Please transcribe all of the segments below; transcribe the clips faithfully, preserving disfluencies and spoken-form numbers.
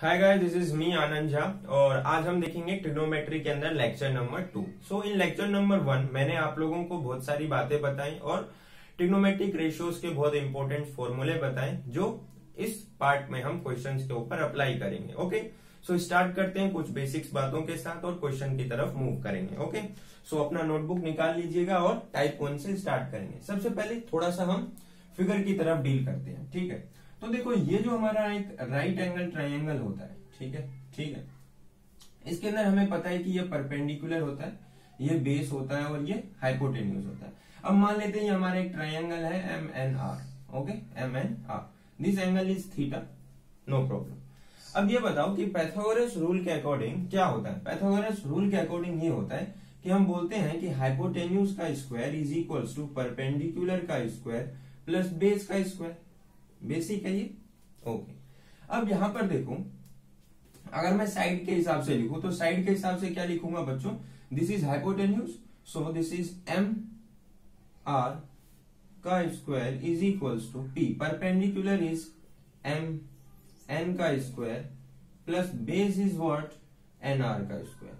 Hi guys, this is me Anand Jha और आज हम देखेंगे ट्रिगोनोमेट्री के अंदर lecture number two. So in lecture number one मैंने आप लोगों को बहुत सारी बातें बताई और ट्रिगोनोमेट्रिक रेशियोज के बहुत इंपॉर्टेंट फॉर्मूले बताएं जो इस पार्ट में हम क्वेश्चंस के ऊपर अप्लाई करेंगे। ओके, सो स्टार्ट करते हैं कुछ बेसिक्स बातों के साथ और क्वेश्चन की तरफ मूव करेंगे। ओके, सो अपना नोटबुक निकाल लीजिएगा और टाइप वन से स्टार्ट करेंगे। सबसे पहले थोड़ा सा हम फिगर की तरफ डील करते हैं, ठीक है। तो देखो, ये जो हमारा एक राइट एंगल ट्राइंगल होता है, ठीक है ठीक है इसके अंदर हमें पता है कि ये परपेंडिकुलर होता है, ये बेस होता है और ये हाइपोटेन्यूस होता है। अब मान लेते हैं ये हमारा एक ट्राइंगल है M N R. Okay, M N R, this angle is theta, no problem. अब ये बताओ कि पाइथागोरस रूल के अकॉर्डिंग क्या होता है। पाइथागोरस रूल के अकॉर्डिंग ये होता है कि हम बोलते हैं कि हाइपोटेन्यूस का square is equal to perpendicular का स्क्वायर प्लस बेस का स्क्वायर, बेसिक है ये। ओके, अब यहां पर देखो, अगर मैं साइड के हिसाब से लिखूं तो साइड के हिसाब से क्या लिखूंगा बच्चों, this is hypotenuse, so this is M R का square is equals to P, perpendicular is M N का square plus base is what, N R का स्क्वायर।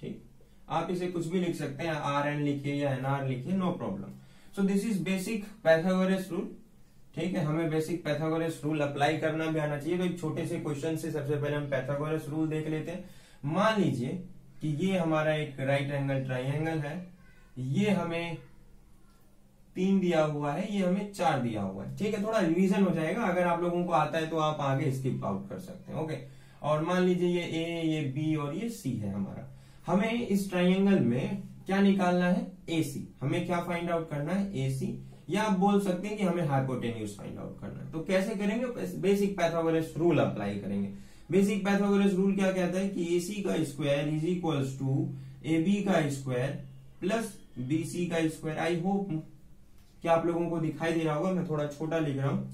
ठीक, आप इसे कुछ भी लिख सकते हैं, आर एन लिखिए या एन आर लिखिए, no problem. So this is basic Pythagoras rule, ठीक है। हमें बेसिक पाइथागोरस रूल अप्लाई करना भी आना चाहिए। तो एक छोटे से क्वेश्चन से सबसे पहले हम पाइथागोरस रूल देख लेते हैं। मान लीजिए कि ये हमारा एक राइट एंगल ट्राइंगल है, ये हमें तीन दिया हुआ है, ये हमें चार दिया हुआ है, ठीक है। थोड़ा रिवीजन हो जाएगा, अगर आप लोगों को आता है तो आप आगे स्किप आउट कर सकते हैं। ओके, और मान लीजिए ये ए, ये बी और ये सी है हमारा। हमें इस ट्राइंगल में क्या निकालना है, ए सी। हमें क्या फाइंड आउट करना है, ए सी, या आप बोल सकते हैं कि हमें हाइपोटेन्यूस फाइंड आउट करना है। तो कैसे करेंगे, बेसिक पाइथागोरस रूल अप्लाई करेंगे। बेसिक पाइथागोरस रूल क्या कहता है कि एसी का square is equal to A B का स्क्वायर प्लस बी सी का स्क्वायर। आई होप कि आप लोगों को दिखाई दे रहा होगा, मैं थोड़ा छोटा लिख रहा हूँ,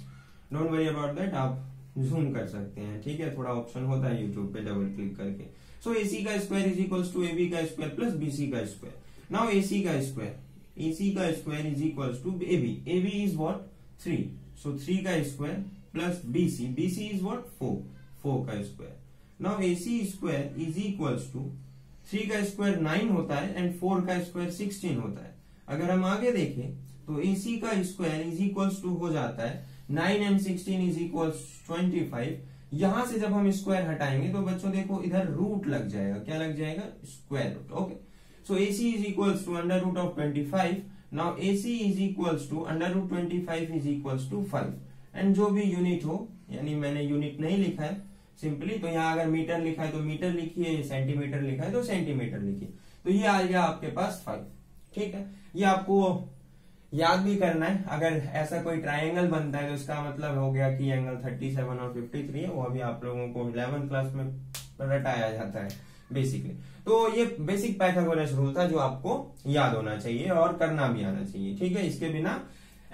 डोंट वरी अबाउट दैट, आप जूम कर सकते हैं, ठीक है। थोड़ा ऑप्शन होता है यूट्यूब पे डबल क्लिक करके। सो एसी का square is equal to A B का स्क्वायर प्लस बी सी का स्क्वायर। नाउ एसी का स्क्वायर, एसी का square is equal to A B, A B is what, three, so three का square plus B C, B C is what, four, four का square. Now AC square is equal to three का square nine होता है and four का square sixteen होता है। अगर हम आगे देखें तो एसी का स्क्वायर इज इक्वल टू हो जाता है nine and sixteen is equal twenty five. यहां से जब हम स्क्वायर हटाएंगे तो बच्चों देखो इधर रूट लग जाएगा, क्या लग जाएगा, square root. Okay, so AC is equal to under root of twenty five. Now AC is equal to under root twenty five is equal to five, and जो भी यूनिट हो, यानी मैंने यूनिट नहीं लिखा है सिंपली, तो यहाँ अगर मीटर लिखा है तो मीटर लिखिए, सेंटीमीटर लिखा है तो सेंटीमीटर लिखिए। तो ये आ गया आपके पास फाइव, ठीक है। ये आपको याद भी करना है, अगर ऐसा कोई ट्राइंगल बनता है तो इसका मतलब हो गया कि एंगल सैंतीस और तिरेपन है। वो अभी आप लोगों को ग्यारहवीं क्लास में रटाया जाता है बेसिकली। तो ये बेसिक पाइथागोरस रूल था जो आपको याद होना चाहिए और करना भी आना चाहिए, ठीक है। इसके बिना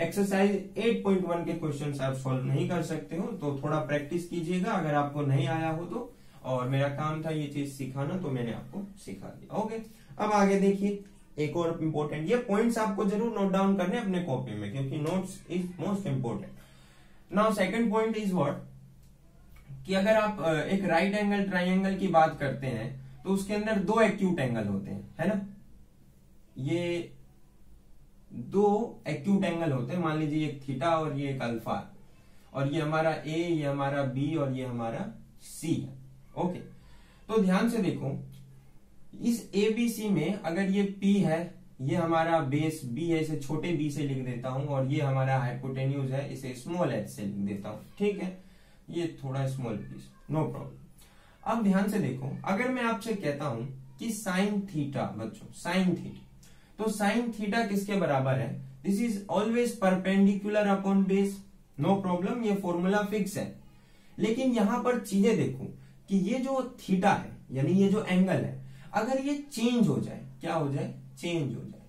एक्सरसाइज आठ पॉइंट एक के क्वेश्चंस आप सॉल्व नहीं कर सकते हो, तो थोड़ा प्रैक्टिस कीजिएगा अगर आपको नहीं आया हो तो। और मेरा काम था ये चीज सिखाना, तो मैंने आपको सिखा दिया। ओके, अब आगे देखिए एक और इम्पोर्टेंट, ये पॉइंट्स आपको जरूर नोट डाउन करने अपने कॉपी में, क्योंकि notes is most important. Now second point is what, कि अगर आप एक राइट एंगल ट्राइंगल की बात करते हैं तो उसके अंदर दो एक्यूट एंगल होते हैं, है ना। ये दो एक्यूट एंगल होते हैं, मान लीजिए एक थीटा और ये एक अल्फा, और ये हमारा ए, ये हमारा बी और ये हमारा सी है। ओके, तो ध्यान से देखो, इस ए बी सी में अगर ये पी है, ये हमारा बेस बी है, इसे छोटे बी से लिख देता हूं, और ये हमारा हाइपोटेन्यूज है, इसे स्मॉल एच से लिख देता हूं, ठीक है, ये थोड़ा स्मॉल पीस, नो प्रॉब्लम। अब ध्यान से देखो, अगर मैं आपसे कहता हूं कि साइन थीटा, बच्चों साइन थीटा, तो साइन थीटा किसके बराबर है, this is always perpendicular upon base, no problem, ये फॉर्मूला फिक्स है। लेकिन यहां पर चीजें देखो कि ये जो थीटा है, यानी ये जो एंगल है, अगर ये चेंज हो जाए, क्या हो जाए, चेंज हो जाए,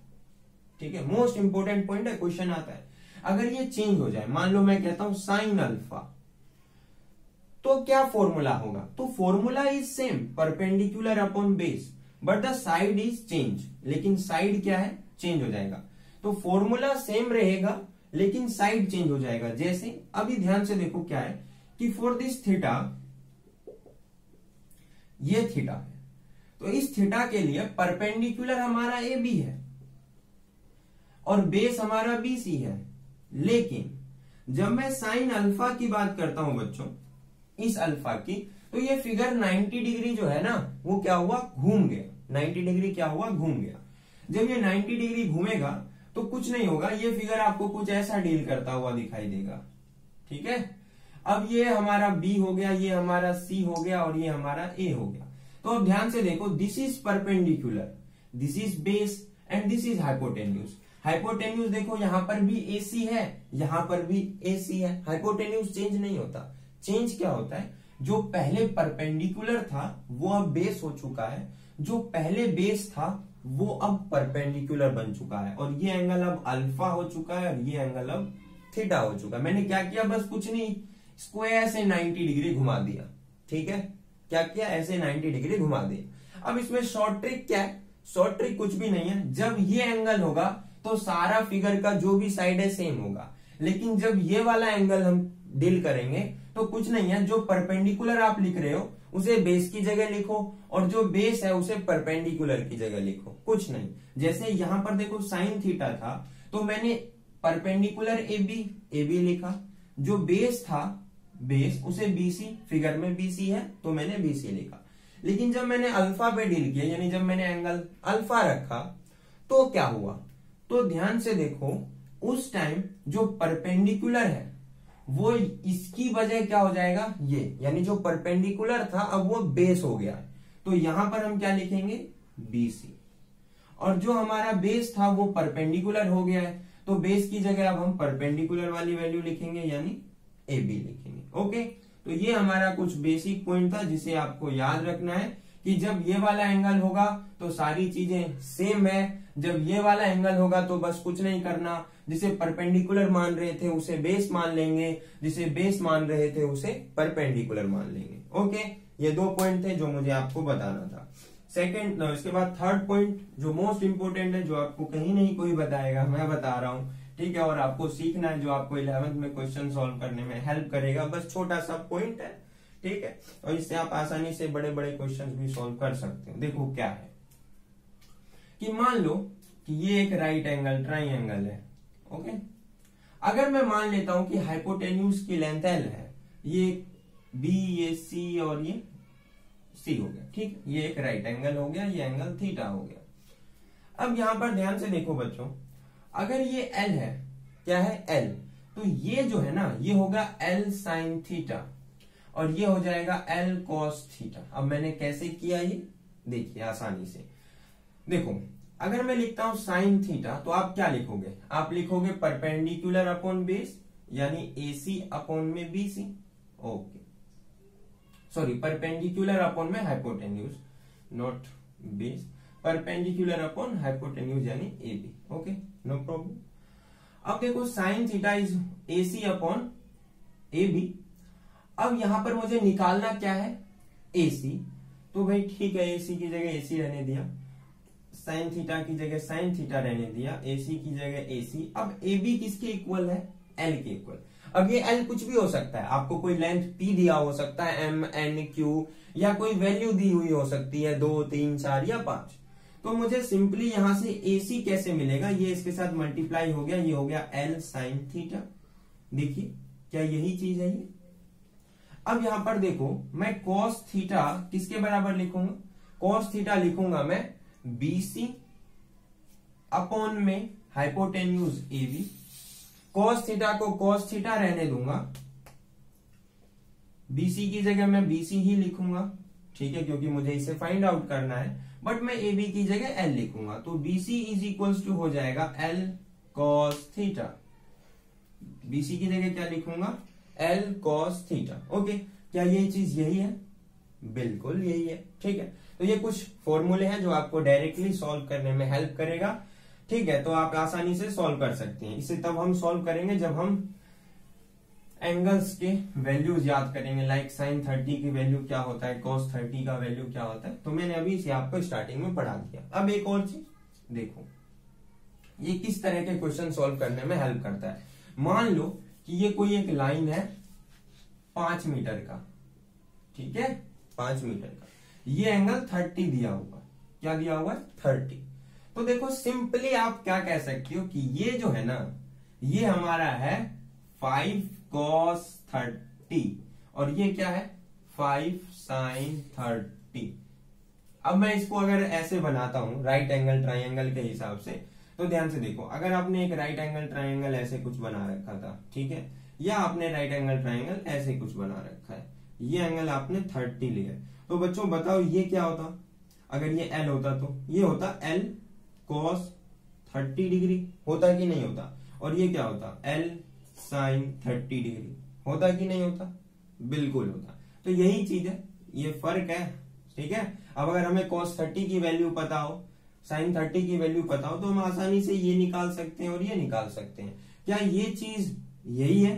ठीक है, मोस्ट इंपोर्टेंट पॉइंट है, क्वेश्चन आता है। अगर ये चेंज हो जाए, मान लो मैं कहता हूं साइन अल्फा, तो क्या फॉर्मूला होगा, तो formula is same, perpendicular upon base, but the side is change, लेकिन साइड क्या है, चेंज हो जाएगा। तो फॉर्मूला सेम रहेगा लेकिन साइड चेंज हो जाएगा। जैसे अभी ध्यान से देखो क्या है कि फॉर दिस थीटा, ये थीटा है, तो इस थीटा के लिए परपेंडिकुलर हमारा ए बी है और बेस हमारा बी सी है। लेकिन जब मैं साइन अल्फा की बात करता हूं बच्चों, इस अल्फा की, तो ये फिगर नब्बे डिग्री जो है ना वो क्या हुआ, घूम गया। नब्बे डिग्री क्या हुआ, घूम गया। जब ये नब्बे डिग्री घूमेगा तो कुछ नहीं होगा, ये फिगर आपको कुछ ऐसा डील करता हुआ दिखाई देगा। ठीक है, अब ये हमारा बी हो गया, ये हमारा सी हो गया और ये हमारा ए हो गया। तो अब ध्यान से देखो, this is perpendicular, this is base and this is hypotenuse. Hypotenuse देखो यहाँ पर भी ए सी है, यहाँ पर भी ए सी है। हाइपोटेन्यूस चेंज नहीं होता। चेंज क्या होता है, जो पहले परपेंडिकुलर था वो अब बेस हो चुका है, जो पहले बेस था वो अब परपेंडिकुलर बन चुका है, और ये एंगल अब अल्फा हो चुका है और ये एंगल अब थीटा हो चुका है। मैंने क्या किया, बस कुछ नहीं, इसको ऐसे नब्बे डिग्री घुमा दिया। ठीक है, क्या किया, ऐसे नब्बे डिग्री घुमा दिया। अब इसमें शॉर्ट ट्रिक क्या है, शॉर्ट ट्रिक कुछ भी नहीं है। जब ये एंगल होगा तो सारा फिगर का जो भी साइड है सेम होगा, लेकिन जब ये वाला एंगल हम डील करेंगे तो कुछ नहीं है, जो परपेंडिकुलर आप लिख रहे हो उसे बेस की जगह लिखो और जो बेस है उसे परपेंडिकुलर की जगह लिखो, कुछ नहीं। जैसे यहां पर देखो साइन थीटा था तो मैंने perpendicular A B, A B लिखा, जो बेस था बेस उसे बीसी, फिगर में बीसी है तो मैंने बीसी लिखा। लेकिन जब मैंने अल्फा पे डील किया, यानी जब मैंने एंगल अल्फा रखा तो क्या हुआ, तो ध्यान से देखो उस टाइम जो परपेंडिकुलर है वो इसकी वजह क्या हो जाएगा, ये, यानी जो परपेंडिकुलर था अब वो बेस हो गया, तो यहां पर हम क्या लिखेंगे, बीसी, और जो हमारा बेस था वो परपेंडिकुलर हो गया है तो बेस की जगह अब हम परपेंडिकुलर वाली वैल्यू लिखेंगे, यानी ए बी लिखेंगे। ओके, तो ये हमारा कुछ बेसिक पॉइंट था जिसे आपको याद रखना है कि जब ये वाला एंगल होगा तो सारी चीजें सेम है, जब ये वाला एंगल होगा तो बस कुछ नहीं करना, जिसे परपेंडिकुलर मान रहे थे उसे बेस मान लेंगे, जिसे बेस मान रहे थे उसे परपेंडिकुलर मान लेंगे। ओके, ये दो पॉइंट थे जो मुझे आपको बताना था। सेकंड, इसके बाद थर्ड पॉइंट जो मोस्ट इंपोर्टेंट है, जो आपको कहीं नहीं कोई बताएगा, मैं बता रहा हूँ। ठीक है, और आपको सीखना है, जो आपको इलेवेंथ में क्वेश्चन सॉल्व करने में हेल्प करेगा, बस छोटा सा पॉइंट है। ठीक है, और इससे आप आसानी से बड़े बड़े क्वेश्चन भी सॉल्व कर सकते हो। देखो क्या है कि मान लो कि ये एक राइट एंगल ट्राइंगल है। ओके, अगर मैं मान लेता हूं कि हाइपोटेन्यूस की लेंथ एल है, ये बी, ये सी और ये सी हो गया। ठीक, ये एक राइट एंगल हो गया, ये एंगल थीटा हो गया। अब यहां पर ध्यान से देखो बच्चों, अगर ये एल है, क्या है, एल, तो ये जो है ना ये होगा एल साइन थीटा और ये हो जाएगा एल कॉस थीटा। अब मैंने कैसे किया ये देखिए आसानी से। देखो अगर मैं लिखता हूं साइन थीटा तो आप क्या लिखोगे, आप लिखोगे परपेंडिकुलर अपॉन बेस, यानी एसी अपॉन में BC. Okay, sorry, perpendicular upon में hypotenuse, not base, perpendicular upon hypotenuse यानी एबी। Okay, no problem. अब देखो sine theta is AC upon AB. अब यहां पर मुझे निकालना क्या है, एसी, तो भाई ठीक है, एसी की जगह एसी रहने दिया, साइन थीटा की जगह साइन थीटा रहने दिया, एसी की जगह एसी। अब एबी किसके इक्वल है, एल के इक्वल। अब ये एल कुछ भी हो सकता है, आपको कोई लेंथ पी दिया हो सकता है, एम, एन, क्यू, या कोई वैल्यू दी हुई हो सकती है, दो, तीन, चार या पांच। तो मुझे सिंपली यहां से एसी कैसे मिलेगा, ये इसके साथ मल्टीप्लाई हो गया, ये हो गया एल साइन थीटा। देखिए क्या यही चीज है ये। अब यहां पर देखो मैं कॉस थीटा किसके बराबर लिखूंगा, कॉस थीटा लिखूंगा मैं बीसी अपॉन में हाइपोटेन्यूज एबी। कॉस थीटा को कॉस थीटा रहने दूंगा, बीसी की जगह मैं बीसी ही लिखूंगा। ठीक है, क्योंकि मुझे इसे फाइंड आउट करना है, बट मैं एबी की जगह एल लिखूंगा। तो बीसी इज इक्वल्स टू हो जाएगा एल कॉस थीटा, बीसी की जगह क्या लिखूंगा, एल कॉस थीटा। ओके, क्या ये चीज यही है, बिल्कुल यही है। ठीक है, तो ये कुछ फॉर्मूले हैं जो आपको डायरेक्टली सॉल्व करने में हेल्प करेगा। ठीक है, तो आप आसानी से सॉल्व कर सकते हैं। इसे तब हम सॉल्व करेंगे जब हम एंगल्स के वैल्यूज याद करेंगे, लाइक साइन थर्टी की वैल्यू क्या होता है, कॉस थर्टी का वैल्यू क्या होता है। तो मैंने अभी इसे आपको स्टार्टिंग में पढ़ा दिया। अब एक और चीज देखो, ये किस तरह के क्वेश्चन सॉल्व करने में हेल्प करता है। मान लो कि ये कोई एक लाइन है पांच मीटर का, ठीक है, पांच मीटर का। ये एंगल थर्टी दिया हुआ है, क्या दिया हुआ है थर्टी। तो देखो सिंपली आप क्या कह सकते हो कि ये जो है ना ये हमारा है फाइव कॉस थर्टी और ये क्या है फाइव साइन थर्टी। अब मैं इसको अगर ऐसे बनाता हूं राइट एंगल ट्राइंगल के हिसाब से, तो ध्यान से देखो अगर आपने एक राइट एंगल ट्राइंगल ऐसे कुछ बना रखा था, ठीक है, या आपने राइट एंगल ट्राइंगल ऐसे कुछ बना रखा है, ये एंगल आपने थर्टी लिया, तो बच्चों बताओ ये क्या होता अगर ये एल होता, तो ये होता एल कॉस थर्टी डिग्री, होता कि नहीं होता, और ये क्या होता एल साइन थर्टी डिग्री, होता कि नहीं होता, बिल्कुल होता। तो यही चीज है, ये फर्क है, ठीक है। अब अगर हमें cos थर्टी की वैल्यू पता हो, sin थर्टी की वैल्यू पता हो, तो हम आसानी से ये निकाल सकते हैं और ये निकाल सकते हैं। क्या ये चीज यही है,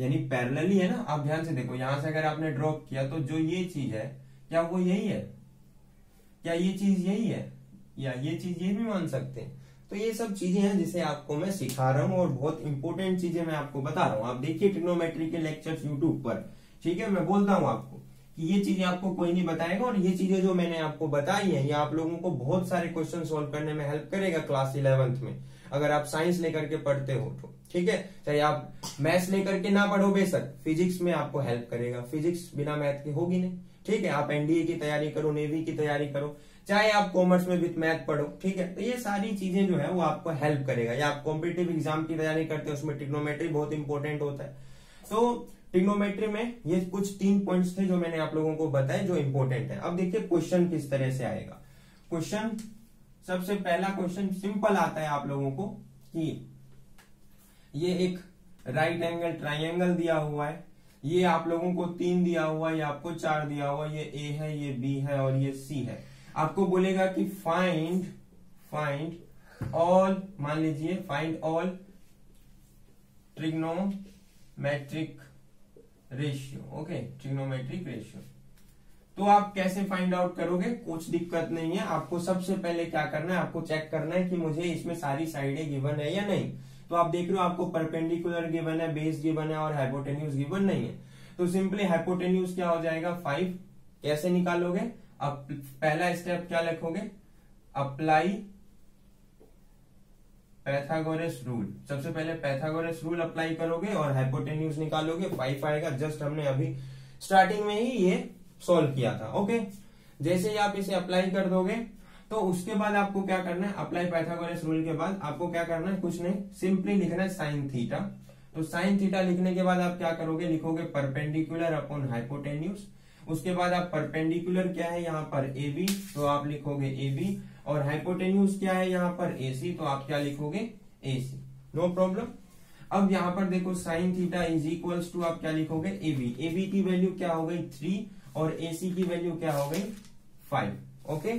यानी पैरेलली है ना। आप ध्यान से देखो यहां से अगर आपने ड्रॉप किया तो जो ये चीज है क्या वो यही है, क्या ये चीज यही है, या ये चीज ये भी मान सकते हैं। तो ये सब चीजें हैं जिसे आपको मैं सिखा रहा हूँ और बहुत इंपॉर्टेंट चीजें मैं आपको बता रहा हूँ। आप देखिए ट्रिग्नोमेट्री के लेक्चर्स यूट्यूब पर, ठीक है। मैं बोलता हूँ आपको कि ये चीजें आपको कोई नहीं बताएगा और ये चीजें जो मैंने आपको बताई हैं ये आप लोगों को बहुत सारे क्वेश्चन सोल्व करने में हेल्प करेगा क्लास इलेवेंथ में, अगर आप साइंस लेकर के पढ़ते हो तो, ठीक है। चाहे आप मैथ्स लेकर के ना पढ़ो, बेशक फिजिक्स में आपको हेल्प करेगा, फिजिक्स बिना मैथ की होगी नहीं, ठीक है। आप एनडीए की तैयारी करो, नेवी की तैयारी करो, चाहे आप कॉमर्स में विथ मैथ पढ़ो, ठीक है। तो ये सारी चीजें जो है वो आपको हेल्प करेगा, या आप कॉम्पिटिटिव एग्जाम की तैयारी करते हो उसमें ट्रिग्नोमेट्री बहुत इंपॉर्टेंट होता है। तो ट्रिग्नोमेट्री में ये कुछ तीन पॉइंट्स थे जो मैंने आप लोगों को बताए जो इंपॉर्टेंट है। अब देखिए क्वेश्चन किस तरह से आएगा। क्वेश्चन सबसे पहला क्वेश्चन सिंपल आता है आप लोगों को कि ये एक राइट एंगल ट्राइंगल दिया हुआ है, ये आप लोगों को तीन दिया हुआ है, ये आपको चार दिया हुआ, ये ए है, ये बी है और ये सी है। आपको बोलेगा कि फाइंड फाइंड ऑल, मान लीजिए find all trigonometric ratio, okay, trigonometric ratio. तो आप कैसे फाइंड आउट करोगे, कुछ दिक्कत नहीं है। आपको सबसे पहले क्या करना है, आपको चेक करना है कि मुझे इसमें सारी साइडें गिवन है या नहीं। तो आप देख रहे हो आपको परपेंडिकुलर गिवन है, बेस गिवन है और हाइपोटेन्यूस गिवन नहीं है। तो सिंपली हाइपोटेन्यूस क्या हो जाएगा फाइव। कैसे निकालोगे, अब पहला स्टेप क्या लिखोगे, अप्लाई पाइथागोरस रूल। सबसे पहले पाइथागोरस रूल अप्लाई करोगे और हाइपोटेन्यूज निकालोगे, फाइव आएगा। जस्ट हमने अभी स्टार्टिंग में ही ये सॉल्व किया था, ओके। जैसे ही आप इसे अप्लाई कर दोगे तो उसके बाद आपको क्या करना है, अप्लाई पाइथागोरस रूल के बाद आपको क्या करना है, कुछ नहीं, सिंपली लिखना है साइन थीटा। तो साइन थीटा लिखने के बाद आप क्या करोगे, लिखोगे परपेंडिकुलर अपॉन हाइपोटेन्यूज। उसके बाद आप परपेंडिकुलर क्या है यहाँ पर ए बी, तो आप लिखोगे ए बी, और हाइपोटेन्यूज क्या है यहाँ पर ए सी, तो आप क्या लिखोगे ए सी, नो प्रॉब्लम। अब यहाँ पर देखो sine theta is equals to आप क्या लिखोगे ए बी। ए बी की वैल्यू क्या हो गई थ्री और ए सी की वैल्यू क्या हो गई फाइव, ओके।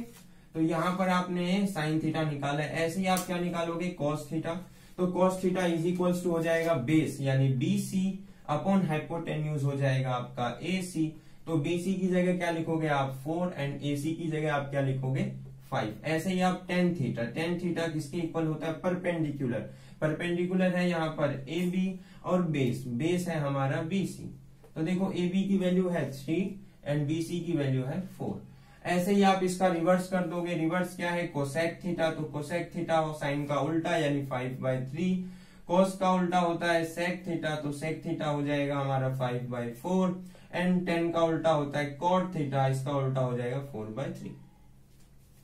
तो यहाँ पर आपने साइन थीटा निकाला, ऐसे ही आप क्या निकालोगे कॉस थीटा। तो cos theta is equals to हो जाएगा बेस यानी बी सी अपॉन हाइपोटेन्यूज हो जाएगा आपका ए सी। तो बीसी की जगह क्या लिखोगे आप फोर एंड एसी की जगह आप क्या लिखोगे फाइव। ऐसे ही आप टेन थीटा, टेन थीटा किसके इक्वल होता है परपेंडिकुलर, परपेंडिकुलर है यहाँ पर ए बी और बेस, बेस है हमारा बीसी। तो देखो ए बी की वैल्यू है थ्री एंड बीसी की वैल्यू है फोर। ऐसे ही आप इसका रिवर्स कर दोगे, रिवर्स क्या है कोसेक थीटा। तो कोसेक थीटा हो साइन का उल्टा यानी फाइव बाय थ्री, कोस का उल्टा होता है सेक थीटा, तो सेक थीटा हो जाएगा हमारा five by four, and tan का उल्टा होता है कॉट थीटा, इसका उल्टा हो जाएगा फोर बाय थ्री।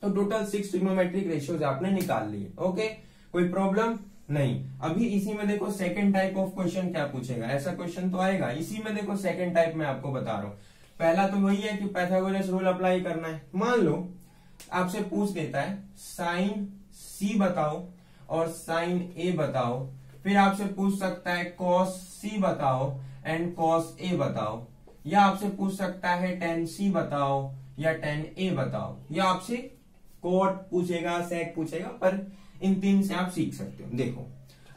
तो टोटल सिक्स ट्रिग्नोमेट्रिक रेशियोज आपने निकाल लिए, ओके, कोई प्रॉब्लम नहीं। अभी इसी में देखो सेकंड टाइप ऑफ क्वेश्चन क्या पूछेगा, ऐसा क्वेश्चन तो आएगा इसी में। देखो सेकंड टाइप में आपको बता रहा हूं, पहला तो वही है कि पाइथागोरस रूल अप्लाई करना है। मान लो आपसे पूछ देता है साइन सी बताओ और साइन ए बताओ, फिर आपसे पूछ सकता है कॉस सी बताओ एंड कॉस ए बताओ, या आपसे पूछ सकता है टेन सी बताओ या टेन ए बताओ, या आपसे कोट पूछेगा, सेक पूछेगा, पर इन तीन से आप सीख सकते हो। देखो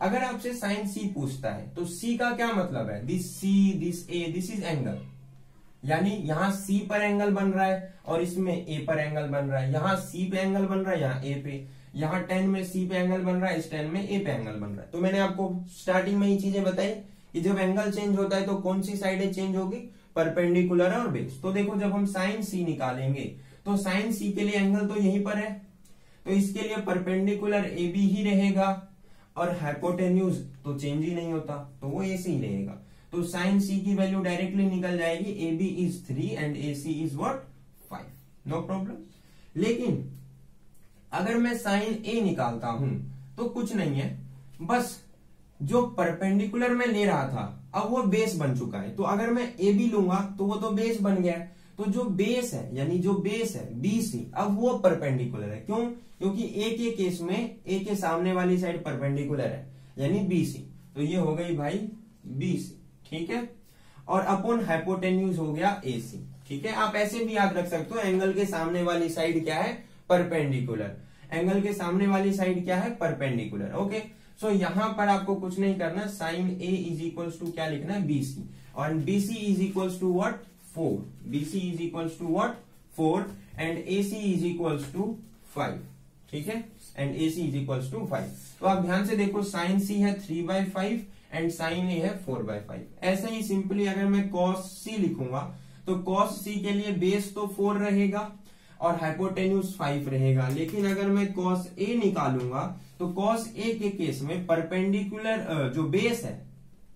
अगर आपसे साइन सी पूछता है तो सी का क्या मतलब है, this C, this A, this is angle, यानी यहाँ सी पर एंगल बन रहा है और इसमें ए पर एंगल बन रहा है, यहाँ सी पे एंगल बन रहा है, यहाँ ए पे, यहाँ टेन में सी पे एंगल बन रहा है, इस टेन में ए पे एंगल बन रहा है। तो मैंने आपको स्टार्टिंग में ये चीजें बताई कि जब एंगल चेंज होता है तो कौन सी साइडें चेंज होगी, परपेंडिकुलर और बेस। तो देखो जब हम साइन सी निकालेंगे तो साइन सी के लिए एंगल तो यहीं पर है, तो इसके लिए परपेंडिकुलर ए बी ही रहेगा और हाइपोटेन्यूस तो चेंज ही नहीं होता तो वो ए सी ही रहेगा। तो साइन सी की वैल्यू डायरेक्टली निकल जाएगी, A B is three and A C is what five, no problem. लेकिन अगर मैं साइन ए निकालता हूं तो कुछ नहीं है, बस जो परपेंडिकुलर में ले रहा था अब वो बेस बन चुका है। तो अगर मैं ए बी लूंगा तो वो तो बेस बन गया है, तो जो बेस है यानी जो बेस है बी सी अब वो परपेंडिकुलर है। क्यों? क्योंकि ए के केस में ए के सामने वाली साइड परपेंडिकुलर है यानी बी सी, तो ये हो गई भाई बी सी, ठीक है। और अपॉन हाइपोटेन्यूज हो गया ए सी, ठीक है। आप ऐसे भी याद रख सकते हो, एंगल के सामने वाली साइड क्या है, परपेंडिकुलर। एंगल के सामने वाली साइड क्या है, परपेंडिकुलर। ओके, सो so, यहां पर आपको कुछ नहीं करना, sine A is equal to क्या लिखना है, बीसी, और BC is equal to what four, BC is equal to what four and AC is equal to five, ठीक है, and AC is equal to five. तो आप ध्यान से देखो, साइन सी है three by five and sine A है four by five. ऐसे ही सिंपली अगर मैं कॉस सी लिखूंगा तो कॉस सी के लिए बेस तो फोर रहेगा और हाइपोटेन्यूस फाइव रहेगा। लेकिन अगर मैं कॉस ए निकालूंगा तो कॉस ए के केस में परपेंडिकुलर जो बेस है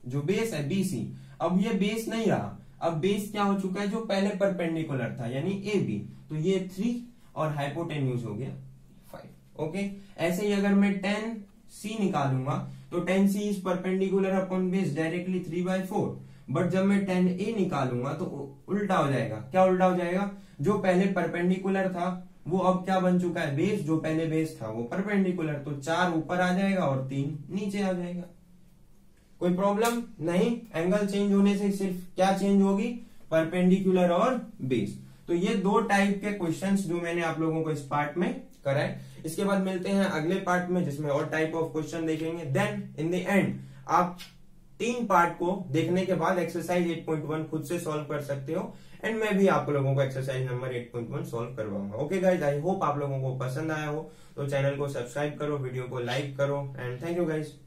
जो बेस है बीसी अब ये बेस नहीं रहा, अब बेस क्या हो चुका है, जो पहले परपेंडिकुलर था यानी ए बी, तो ये थ्री और हाइपोटेन्यूस हो गया फाइव। ओके, ऐसे ही अगर मैं टेन सी निकालूंगा तो tan C is perpendicular upon base directly three by four, but जब मैं टेन ए निकालूंगा तो उल्टा हो जाएगा। क्या उल्टा हो जाएगा, जो पहले परपेंडिकुलर था वो अब क्या बन चुका है, बेस, जो पहले बेस था वो परपेंडिकुलर, तो चार ऊपर आ जाएगा और तीन नीचे आ जाएगा। कोई प्रॉब्लम नहीं, एंगल चेंज होने से सिर्फ क्या चेंज होगी, परपेंडिकुलर और बेस। तो ये दो टाइप के क्वेश्चंस जो मैंने आप लोगों को इस पार्ट में कराए। इसके बाद मिलते हैं अगले पार्ट में जिसमें और टाइप ऑफ क्वेश्चन देखेंगे। देन इन द एंड आप तीन पार्ट को देखने के बाद एक्सरसाइज एट पॉइंट वन खुद से सॉल्व कर सकते हो एंड मैं भी आप लोगों को exercise number eight point one solve करवाऊंगा। ओके गाइज, आई होप आप लोगों को पसंद आया हो, तो चैनल को सब्सक्राइब करो, वीडियो को लाइक करो एंड थैंक यू गाइज।